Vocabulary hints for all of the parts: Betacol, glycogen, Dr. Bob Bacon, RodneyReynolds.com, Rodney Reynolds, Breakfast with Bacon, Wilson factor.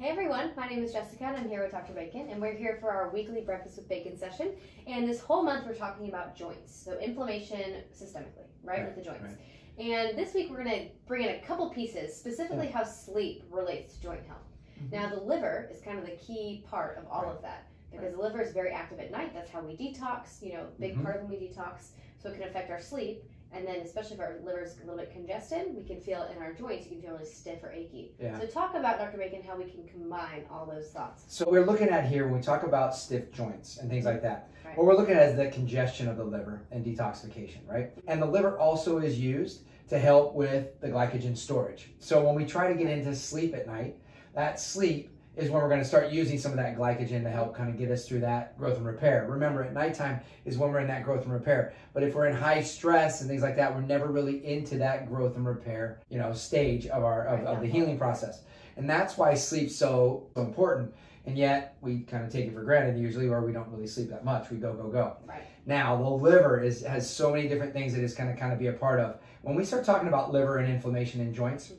Hey everyone, my name is Jessica and I'm here with Dr. Bacon, and we're here for our weekly Breakfast with Bacon session. And this whole month we're talking about joints, so inflammation systemically, right, with the joints. Right. And this week we're going to bring in a couple pieces, specifically how sleep relates to joint health. Mm-hmm. Now the liver is kind of the key part of all of that, because the liver is very active at night. That's how we detox, you know, big part of when we detox, so it can affect our sleep. And then, especially if our liver's a little bit congested, we can feel it in our joints. You can feel really stiff or achy. Yeah. So talk about, Dr. Bacon, how we can combine all those thoughts. So we're looking at here, when we talk about stiff joints and things like that, what we're looking at is the congestion of the liver and detoxification, right? And the liver also is used to help with the glycogen storage. So when we try to get into sleep at night, that sleep is when we're going to start using some of that glycogen to help kind of get us through that growth and repair. Remember, at nighttime is when we're in that growth and repair. But if we're in high stress and things like that, we're never really into that growth and repair, you know, stage of our of the healing process. And that's why sleep's so important. And yet we kind of take it for granted usually, or we don't really sleep that much. We go, go. Right. Now the liver has so many different things that it's going to kind of be a part of. When we start talking about liver and inflammation in joints,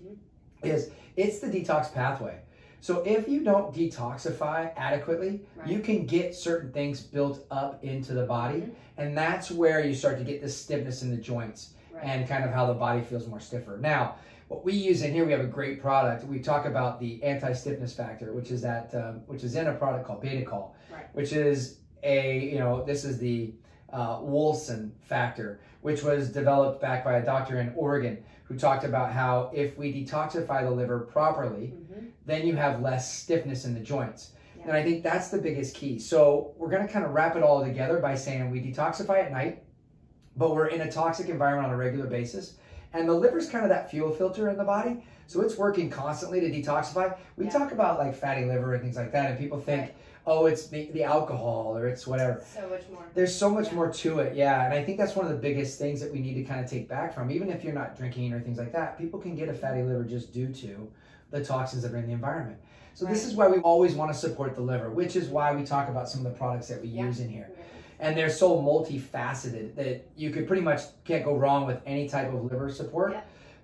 it's the detox pathway. So if you don't detoxify adequately, you can get certain things built up into the body, and that's where you start to get this stiffness in the joints and kind of how the body feels more stiffer. Now, what we use in here, we have a great product. We talk about the anti-stiffness factor, which is that, which is in a product called Betacol, which is a, you know, this is the Wilson factor, which was developed back by a doctor in Oregon who talked about how if we detoxify the liver properly, then you have less stiffness in the joints. And I think that's the biggest key. So we're going to kind of wrap it all together by saying we detoxify at night, but we're in a toxic environment on a regular basis. And the liver's kind of that fuel filter in the body. So it's working constantly to detoxify. We talk about like fatty liver and things like that, and people think, oh, it's the alcohol or it's whatever. So much more. There's so much more to it, and I think that's one of the biggest things that we need to kind of take back from. Even if you're not drinking or things like that, people can get a fatty liver just due to the toxins that are in the environment. So this is why we always want to support the liver, which is why we talk about some of the products that we use in here. And they're so multifaceted that you could pretty much can't go wrong with any type of liver support.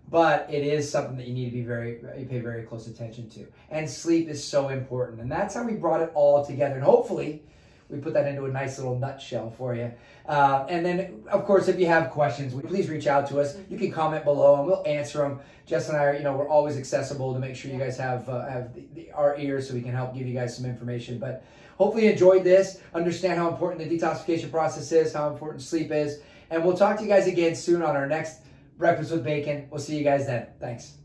But it is something that you need to be pay very close attention to. And sleep is so important. And that's how we brought it all together. And hopefully we put that into a nice little nutshell for you. And then, of course, if you have questions, please reach out to us. You can comment below and we'll answer them. Jess and I, are, you know, we're always accessible to make sure you guys have our ears so we can help give you guys some information. But hopefully you enjoyed this. Understand how important the detoxification process is, how important sleep is. And we'll talk to you guys again soon on our next Breakfast with Bacon. We'll see you guys then. Thanks.